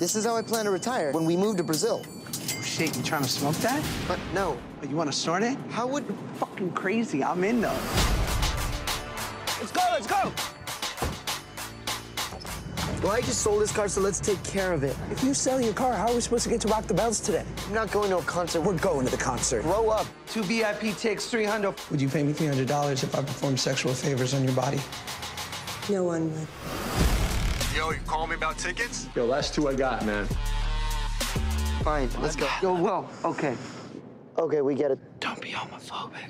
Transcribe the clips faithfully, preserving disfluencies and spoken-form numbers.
This is how I plan to retire when we move to Brazil. Oh, shit, you trying to smoke that? But no. But you want to snort it? How would... You're fucking crazy. I'm in, though. Let's go, let's go! Well, I just sold this car, so let's take care of it. If you sell your car, how are we supposed to get to Rock the Bells today? I'm not going to a concert. We're going to the concert. Grow up. Two V I P takes three hundred. Would you pay me three hundred dollars if I perform sexual favors on your body? No one would. Yo, you call me about tickets? Yo, last two I got, man. Fine, let's go. Yo, whoa, okay. Okay, we get it. Don't be homophobic.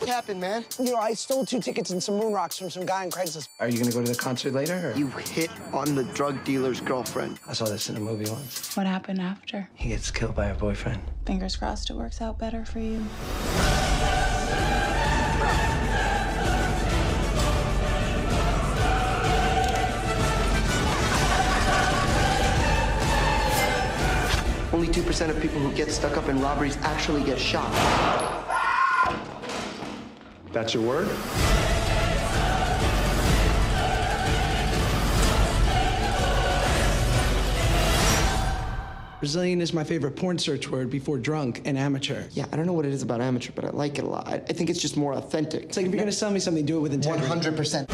What happened, man? You know, I stole two tickets and some moon rocks from some guy in Craigslist. Are you gonna go to the concert later, or? You hit on the drug dealer's girlfriend. I saw this in a movie once. What happened after? He gets killed by her boyfriend. Fingers crossed it works out better for you. Only two percent of people who get stuck up in robberies actually get shot. That's your word? Brazilian is my favorite porn search word before drunk and amateur. Yeah, I don't know what it is about amateur, but I like it a lot. I think it's just more authentic. It's like if you're gonna sell me something, do it with integrity. one hundred percent.